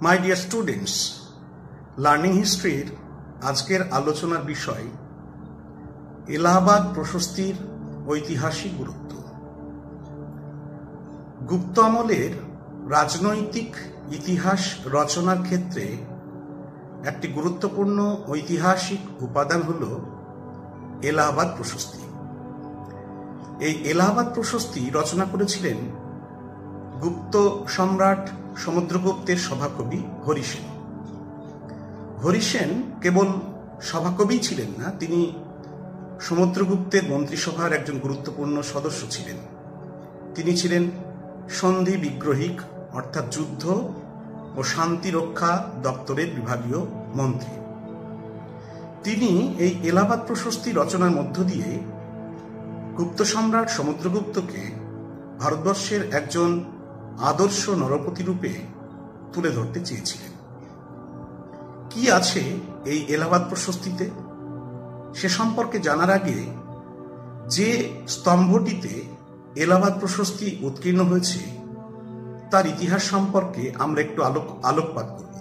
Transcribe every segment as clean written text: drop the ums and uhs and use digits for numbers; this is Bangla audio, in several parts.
My dear students, learning history আজকের আলোচনার বিষয় এলাহাবাদ প্রশস্তির ঐতিহাসিক গুরুত্ব। গুপ্ত আমলের রাজনৈতিক ইতিহাস রচনার ক্ষেত্রে একটি গুরুত্বপূর্ণ ঐতিহাসিক উপাদান হলো এলাহাবাদ প্রশস্তি। এই এলাহাবাদ প্রশস্তি রচনা করেছিলেন গুপ্ত সম্রাট সমুদ্রগুপ্তের সভাকবি হরিসেন। হরিসেন কেবল সভাকবি ছিলেন না, তিনি সমুদ্রগুপ্তের মন্ত্রিসভার একজন গুরুত্বপূর্ণ সদস্য ছিলেন। তিনি ছিলেন সন্ধি বিগ্রহিক অর্থাৎ যুদ্ধ ও শান্তি রক্ষা দপ্তরের বিভাগীয় মন্ত্রী। তিনি এই এলাহাবাদ প্রশস্তি রচনার মধ্য দিয়ে গুপ্ত সম্রাট সমুদ্রগুপ্তকে ভারতবর্ষের একজন আদর্শ নরপতি রূপে তুলে ধরতে চেয়েছিলেন। কি আছে এই এলাহাবাদ প্রশস্তিতে সে সম্পর্কে জানার আগে যে স্তম্ভটিতে এলাহাবাদ প্রশস্তি উৎকীর্ণ হয়েছে তার ইতিহাস সম্পর্কে আমরা একটু আলোকপাত করব।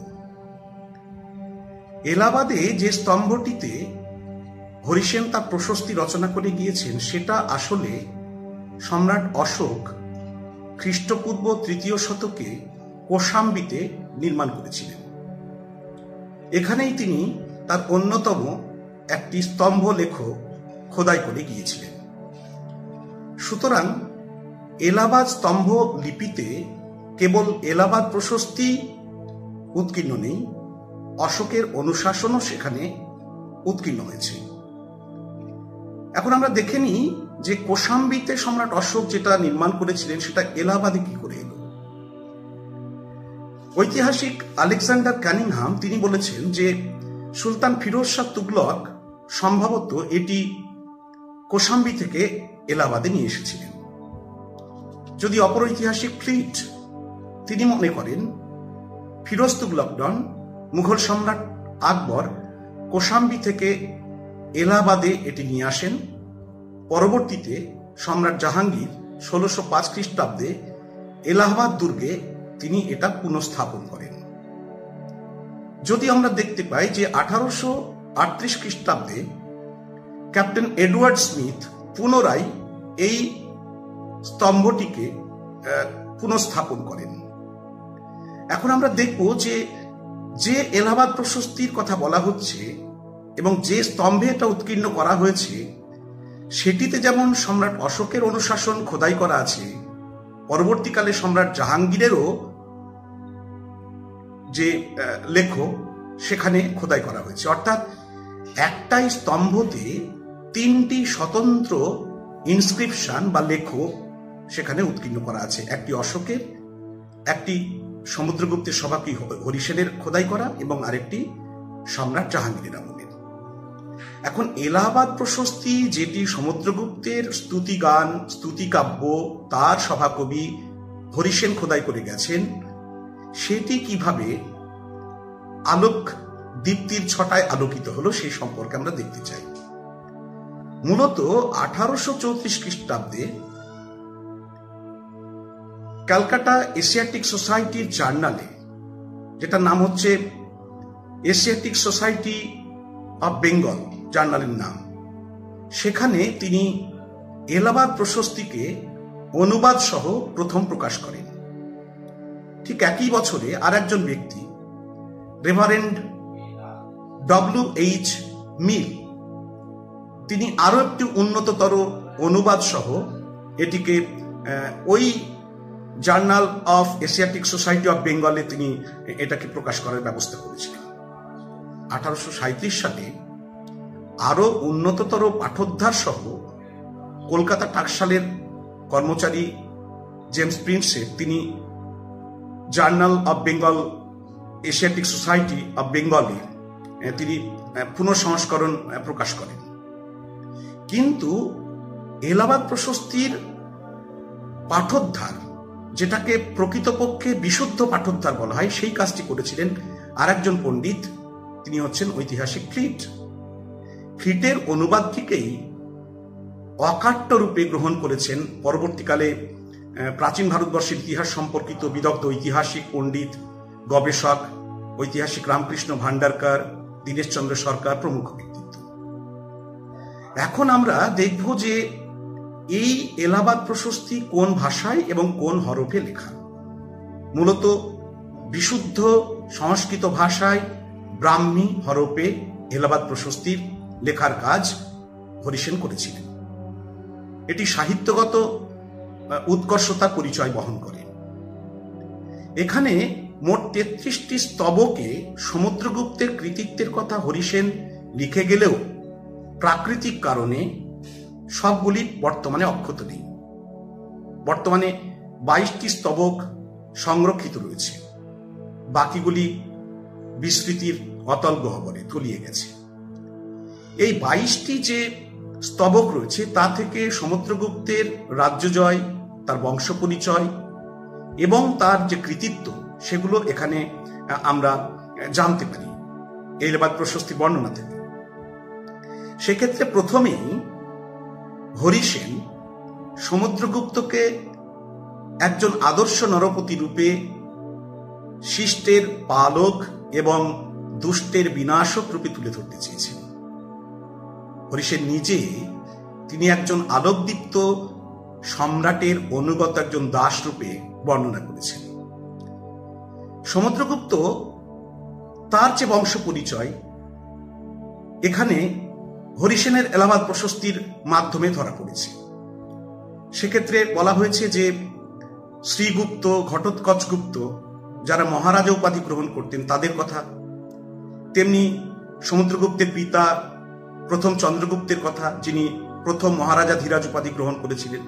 এলাহাবাদে যে স্তম্ভটিতে হরিসেন তার প্রশস্তি রচনা করে গিয়েছেন সেটা আসলে সম্রাট অশোক খ্রিস্টপূর্ব তৃতীয় শতকে কোশাম্বিতে নির্মাণ করেছিলেন। এখানেই তিনি তার অন্যতম একটি স্তম্ভ লেখ খোদাই করে গিয়েছিলেন। সুতরাং এলাহাবাদ স্তম্ভ লিপিতে কেবল এলাহাবাদ প্রশস্তি উৎকীর্ণ নেই, অশোকের অনুশাসনও সেখানে উৎকীর্ণ হয়েছে। এখন আমরা দেখে নিই যে কোশাম্বিতে সম্রাট অশোক যেটা নির্মাণ করেছিলেন সেটা এলাহাবাদে কি করে এলো। ঐতিহাসিক আলেকজান্ডার কানিংহাম তিনি বলেছেন যে সুলতান ফিরোজ শাহ তুগলক সম্ভবত এটি কোশাম্বি থেকে এলাহাবাদে নিয়ে এসেছিলেন। যদি অপর ঐতিহাসিক ফ্লিট তিনি মনে করেন ফিরোজ তুগলক নন, মুঘল সম্রাট আকবর কোশাম্বি থেকে এলাহাবাদে এটি নিয়ে আসেন। পরবর্তীতে সম্রাট জাহাঙ্গীর ১৬০৫ খ্রিস্টাব্দে এলাহাবাদ দুর্গে তিনি এটা পুনঃস্থাপন করেন। যদি আমরা দেখতে পাই যে ১৮৩৮ খ্রিস্টাব্দে ক্যাপ্টেন এডওয়ার্ড স্মিথ পুনরায় এই স্তম্ভটিকে পুনঃস্থাপন করেন। এখন আমরা দেখব যে যে এলাহাবাদ প্রশস্তির কথা বলা হচ্ছে এবং যে স্তম্ভে এটা উৎকীর্ণ করা হয়েছে সেটিতে যেমন সম্রাট অশোকের অনুশাসন খোদাই করা আছে, পরবর্তীকালে সম্রাট জাহাঙ্গীরেরও যে লেখ সেখানে খোদাই করা হয়েছে। অর্থাৎ একটাই স্তম্ভতে তিনটি স্বতন্ত্র ইনস্ক্রিপশন বা লেখ সেখানে উৎকীর্ণ করা আছে, একটি অশোকের, একটি সমুদ্রগুপ্তের সভাকবি হরিসেনের খোদাই করা এবং আরেকটি সম্রাট জাহাঙ্গীরের আমলের। এখন এলাহাবাদ প্রশস্তি যেটি সমুদ্রগুপ্তের স্তুতিগান, স্তুতিকাব্য, তার সভাকবি হরিসেন খোদাই করে গেছেন, সেটি কিভাবে আলোক দীপ্তির ছটায় আলোকিত হলো সেই সম্পর্কে আমরা দেখতে চাই। মূলত ১৮৩৪ খ্রিস্টাব্দে ক্যালকাটা এশিয়াটিক সোসাইটির জার্নালে, যেটা নাম হচ্ছে এশিয়াটিক সোসাইটি অব বেঙ্গল জার্নালের নাম, সেখানে তিনি এলাহাবাদ প্রশস্তিকে অনুবাদ সহ প্রথম প্রকাশ করেন। ঠিক একই বছরে আর একজন ব্যক্তি রেভারেন্ড ডব্লিউএইচ মিল তিনি আরও একটি উন্নততর অনুবাদ সহ এটিকে ওই journal of Asiatic society of বেঙ্গলে তিনি এটাকে প্রকাশ করার ব্যবস্থা করেছিলেন। ১৮৩৭ সালে আরও উন্নততর পাঠোদ্ধার সহ কলকাতা টাকশালের কর্মচারী জেমস প্রিন্সেপ তিনি journal of Bengal Asiatic society of বেঙ্গলে তিনি পুনঃসংস্করণ প্রকাশ করেন। কিন্তু এলাহাবাদ প্রশস্তির পাঠোদ্ধার, যেটাকে প্রকৃতপক্ষে বিশুদ্ধ পাঠোদ্ধার বলা হয়, সেই কাজটি করেছিলেন আর একজন পণ্ডিত, তিনি হচ্ছেন ঐতিহাসিক ক্লিট। ফ্লিটের অনুবাদ থেকেই অকাট্য রূপে গ্রহণ করেছেন পরবর্তীকালে প্রাচীন ভারতবর্ষের ইতিহাস সম্পর্কিত বিদগ্ধ ঐতিহাসিক পণ্ডিত গবেষক ঐতিহাসিক রামকৃষ্ণ ভান্ডারকর, দীনেশ চন্দ্র সরকার প্রমুখ ব্যক্তিত্ব। এখন আমরা দেখব যে এই এলাহাবাদ প্রশস্তি কোন ভাষায় এবং কোন হরফে লেখা। মূলত বিশুদ্ধ সংস্কৃত ভাষায় ব্রাহ্মী হরফে এলাহাবাদ প্রশস্তির লেখার কাজ হরিসেন করেছিলেন। এটি সাহিত্যগত উৎকর্ষতা পরিচয় বহন করে। এখানে মোট ৩৩টি স্তবকে সমুদ্রগুপ্তের কৃতিত্বের কথা হরিসেন লিখে গেলেও প্রাকৃতিক কারণে সবগুলি বর্তমানে অক্ষত নেই। বর্তমানে ২২টি স্তবক সংরক্ষিত রয়েছে, বাকিগুলি বিস্মৃতির অতল গহ্বরে তলিয়ে গেছে। এই ২২টি যে স্তবক রয়েছে তা থেকে সমুদ্রগুপ্তের রাজ্যজয়, তার বংশ পরিচয় এবং তার যে কৃতিত্ব সেগুলো এখানে আমরা জানতে পারি এলাহাবাদ প্রশস্তি বর্ণনা থেকে। সেক্ষেত্রে প্রথমেই হরিসেন সমুদ্রগুপ্তকে একজন আদর্শ নরপতি রূপে শিষ্টের পালক এবং দুষ্টের বিনাশক রূপে তুলে ধরতে চেয়েছেন। হরিসেন নিজে তিনি একজন আলোকদীপ্ত সম্রাটের অনুগত একজন দাস রূপে বর্ণনা করেছেন। সমুদ্রগুপ্ত তার যে বংশ পরিচয় এখানে হরিসেনের এলাহাবাদ প্রশস্তির মাধ্যমে ধরা পড়েছে। সেক্ষেত্রে বলা হয়েছে যে শ্রীগুপ্ত, ঘটোৎকচ গুপ্ত যারা মহারাজা উপাধি গ্রহণ করতেন তাদের কথা, তেমনি সমুদ্রগুপ্তের পিতা প্রথম চন্দ্রগুপ্তের কথা যিনি প্রথম মহারাজা ধীরাজ উপাধি গ্রহণ করেছিলেন।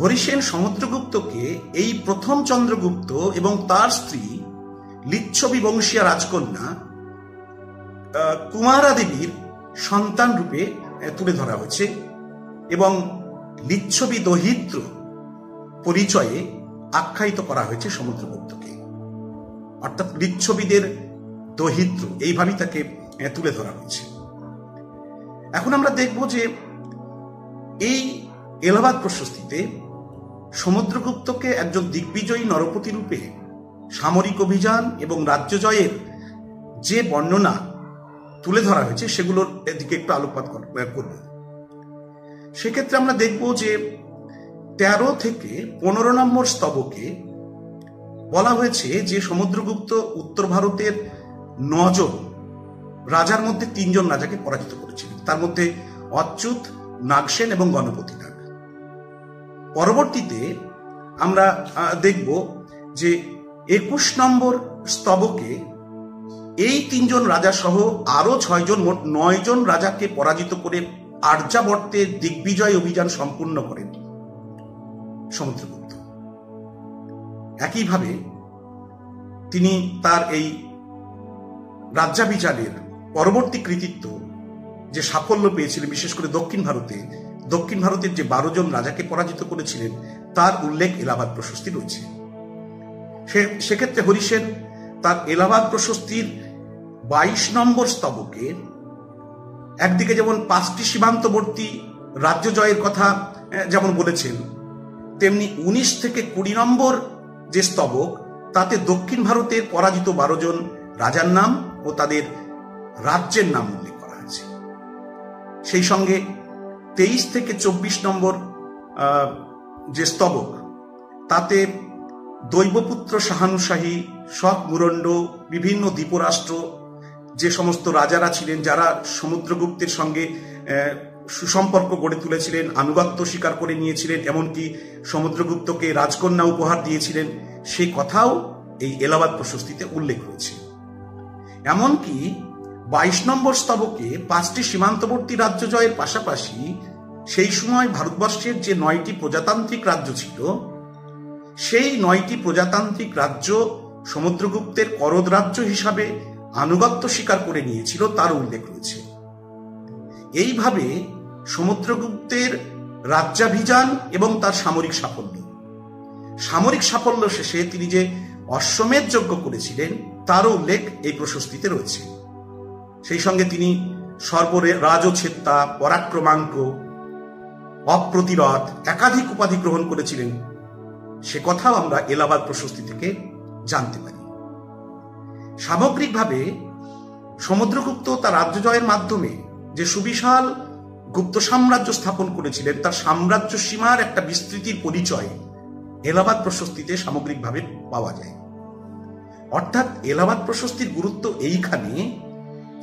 হরিসেন সমুদ্রগুপ্তকে এই প্রথম চন্দ্রগুপ্ত এবং তার স্ত্রী লিচ্ছবি বংশীয়া রাজকন্যা কুমারা দেবীর সন্তান রূপে তুলে ধরা হয়েছে এবং লিচ্ছবি দহিত্র পরিচয়ে আখ্যায়িত করা হয়েছে সমুদ্রগুপ্তকে, অর্থাৎ লিচ্ছবিদের দহিত্র এইভাবেই তাকে তুলে ধরা হয়েছে। এখন আমরা দেখব যে এই এলাহাবাদ প্রশস্তিতে সমুদ্রগুপ্তকে একজন দিগ্বিজয়ী নরপতি রূপে সামরিক অভিযান এবং রাজ্য জয়ের যে বর্ণনা তুলে ধরা হয়েছে সেগুলোর দিকে একটু আলোকপাত করব। সেক্ষেত্রে আমরা দেখব যে 13 থেকে 15 নম্বর স্তবকে বলা হয়েছে যে সমুদ্রগুপ্ত উত্তর ভারতের 9 জন রাজার মধ্যে 3 জন রাজাকে পরাজিত করেছিলেন, তার মধ্যে অচ্যুত, নাগসেন এবং গণপতি নাগ। পরবর্তীতে আমরা দেখব যে 21 নম্বর স্তবকে এই 3 জন রাজা সহ আরো 6 জন মোট 9 জন রাজাকে পরাজিত করে আর্যাবর্তের দিগ্বিজয় অভিযান সম্পূর্ণ করেন সমুদ্রগুপ্ত। একইভাবে তিনি তার এই রাজ্যাভিযানের পরবর্তী কৃতিত্ব যে সাফল্য পেয়েছিলেন, বিশেষ করে দক্ষিণ ভারতের যে 12 জন রাজাকে পরাজিত করেছিলেন তার উল্লেখ এলাহাবাদ প্রশস্তি রয়েছে। সেক্ষেত্রে হরিসেন তার এলাহাবাদ প্রশস্তির 22 নম্বর স্তবকে একদিকে যেমন 5টি সীমান্তবর্তী রাজ্য জয়ের কথা যেমন বলেছেন, তেমনি 19 থেকে 20 নম্বর যে স্তবক তাতে দক্ষিণ ভারতের পরাজিত 12 জন রাজার নাম ও তাদের রাজ্যের নাম উল্লেখ করা হয়েছে। সেই সঙ্গে 23 থেকে 24 নম্বর যে স্তবক তাতে দৈবপুত্র শাহানুশাহী, শক মুরণ্ড, বিভিন্ন দ্বীপরাষ্ট্র যে সমস্ত রাজারা ছিলেন যারা সমুদ্রগুপ্তের সঙ্গে সুসম্পর্ক গড়ে তুলেছিলেন, আনুগত্য স্বীকার করে নিয়েছিলেন, এমনকি সমুদ্রগুপ্তকে রাজকন্যা উপহার দিয়েছিলেন, সেই কথাও এই এলাহাবাদ প্রশস্তিতে উল্লেখ হয়েছে। এমনকি 22 নম্বর স্তবকে 5টি সীমান্তবর্তী রাজ্য জয়ের পাশাপাশি সেই সময় ভারতবর্ষের যে 9টি প্রজাতান্ত্রিক রাজ্য ছিল সেই 9টি প্রজাতান্ত্রিক রাজ্য সমুদ্রগুপ্তের করদ রাজ্য হিসাবে আনুগত্য স্বীকার করে নিয়েছিল তার উল্লেখ রয়েছে। এইভাবে সমুদ্রগুপ্তের রাজ্যাভিযান এবং তার সামরিক সাফল্য শেষে তিনি যে অশ্বমেধ যজ্ঞ করেছিলেন তারও উল্লেখ এই প্রশস্তিতে রয়েছে। সেই সঙ্গে তিনি सर्वराजोच्छेत्ता पराक्रमांक अप्रतिरथ एकाधिक उपाधि ग्रहण करेছিলেন সে কথাও আমরা এলাহাবাদ প্রশস্তি থেকে জানতে পারি। সামগ্রিকভাবে সমুদ্রগুপ্ত তার রাজ্য জয়ের মাধ্যমে যে সুবিশাল গুপ্ত সাম্রাজ্য স্থাপন করেছিলেন তার সাম্রাজ্য সীমার একটা বিস্তৃতির পরিচয় এলাহাবাদ প্রশস্তিতে সামগ্রিকভাবে পাওয়া যায়। অর্থাৎ এলাহাবাদ প্রশস্তির গুরুত্ব এইখানে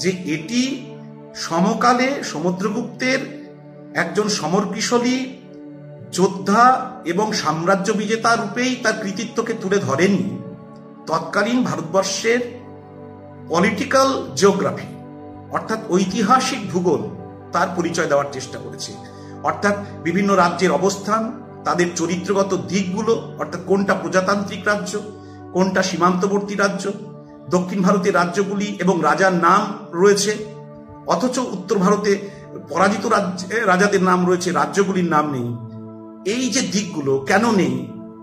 যে এটি সমকালে সমুদ্রগুপ্তের একজন সমরকুশলী যোদ্ধা এবং সাম্রাজ্য বিজেতা রূপেই তার কৃতিত্বকে তুলে ধরেনি, তৎকালীন ভারতবর্ষের পলিটিক্যাল জিওগ্রাফি অর্থাৎ ঐতিহাসিক ভূগোল তার পরিচয় দেওয়ার চেষ্টা করেছে। অর্থাৎ বিভিন্ন রাজ্যের অবস্থান, তাদের চরিত্রগত দিকগুলো অর্থাৎ কোনটা প্রজাতান্ত্রিক রাজ্য, কোনটা সীমান্তবর্তী রাজ্য, দক্ষিণ ভারতের রাজ্যগুলি এবং রাজার নাম রয়েছে, অথচ উত্তর ভারতে পরাজিত রাজাদের নাম রয়েছে, রাজ্যগুলির নাম নেই। এই যে দিকগুলো কেন নেই,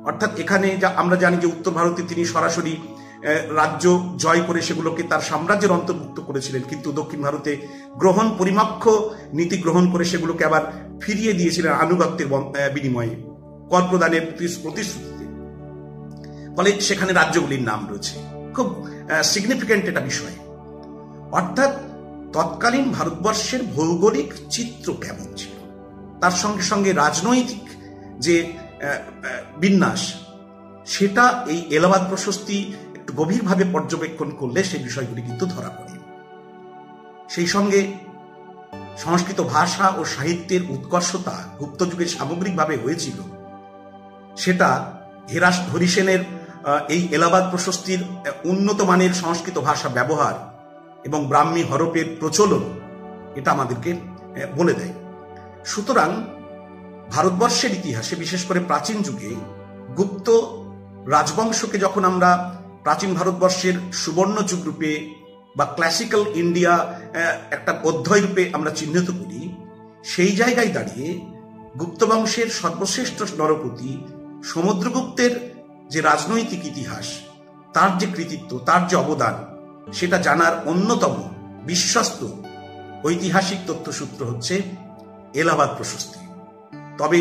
অর্থাৎ এখানে যা আমরা জানি যে উত্তর ভারতে তিনি সরাসরি রাজ্য জয় করে সেগুলোকে তার সাম্রাজ্যের অন্তর্ভুক্ত করেছিলেন, কিন্তু দক্ষিণ ভারতে গ্রহণ পরিমাক্ষ নীতি গ্রহণ করে সেগুলোকে আবার ফিরিয়ে দিয়েছিলেন আনুগত্যের বিনিময়ে কর প্রদানের প্রতিশ্রুতিতে, ফলে সেখানে রাজ্যগুলির নাম রয়েছে। খুব সিগনিফিকেন্ট এটা বিষয়। অর্থাৎ তৎকালীন ভারতবর্ষের ভৌগোলিক চিত্র কেমন ছিল তার সঙ্গে সঙ্গে রাজনৈতিক যে বিন্যাস সেটা এই এলাহাবাদ প্রশস্তি একটু গভীরভাবে পর্যবেক্ষণ করলে সেই বিষয়গুলি কিন্তু ধরা পড়ে। সেই সঙ্গে সংস্কৃত ভাষা ও সাহিত্যের উৎকর্ষতা গুপ্তযুগে সামগ্রিকভাবে হয়েছিল, সেটা হরিসেনের এই এলাহাবাদ প্রশস্তির উন্নত মানের সংস্কৃত ভাষা ব্যবহার এবং ব্রাহ্মী হরপের প্রচলন এটা আমাদেরকে বলে দেয়। সুতরাং ভারতবর্ষের ইতিহাসে বিশেষ করে প্রাচীন যুগে গুপ্ত রাজবংশকে যখন আমরা প্রাচীন ভারতবর্ষের সুবর্ণ যুগ রূপে বা ক্লাসিক্যাল ইন্ডিয়া একটা অধ্যায় রূপে আমরা চিহ্নিত করি, সেই জায়গায় দাঁড়িয়ে গুপ্তবংশের সর্বশ্রেষ্ঠ নরপতি সমুদ্রগুপ্তের যে রাজনৈতিক ইতিহাস, তার যে কৃতিত্ব, তার যে অবদান, সেটা জানার অন্যতম বিশ্বস্ত ঐতিহাসিক তথ্যসূত্র হচ্ছে এলাহাবাদ প্রশস্তি। তবে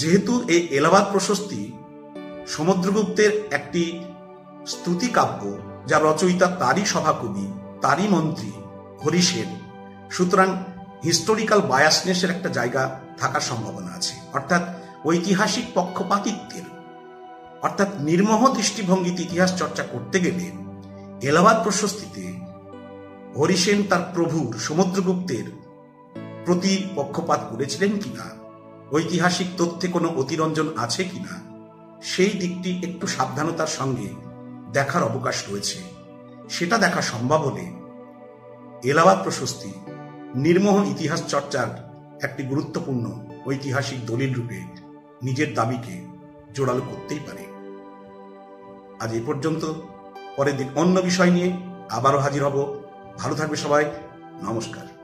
যেহেতু এই এলাহাবাদ প্রশস্তি সমুদ্রগুপ্তের একটি স্তুতিকাব্য যা রচয়িতা তারই সভাকবি, তারই মন্ত্রী হরিসেন, সুতরাং হিস্টোরিক্যাল বায়াসনেসের একটা জায়গা থাকার সম্ভাবনা আছে। অর্থাৎ ঐতিহাসিক পক্ষপাতিত্বের অর্থাৎ নির্মোহ দৃষ্টিভঙ্গিতে ইতিহাস চর্চা করতে গেলে এলাহাবাদ প্রশস্তিতে হরিসেন তার প্রভুর সমুদ্রগুপ্তের প্রতি পক্ষপাত করেছিলেন কিনা, ঐতিহাসিক তথ্যে কোনো অতিরঞ্জন আছে কিনা, সেই দিকটি একটু সাবধানতার সঙ্গে দেখার অবকাশ রয়েছে। সেটা দেখা সম্ভব হলে এলাহাবাদ প্রশস্তি নির্মোহ ইতিহাস চর্চার একটি গুরুত্বপূর্ণ ঐতিহাসিক দলিল রূপে নিজের দাবিকে জোরালো করতেই পারে। আজ এ পর্যন্ত, পরের দিন অন্য বিষয় নিয়ে আবারও হাজির হব। ভালো থাকবে সবাই, নমস্কার।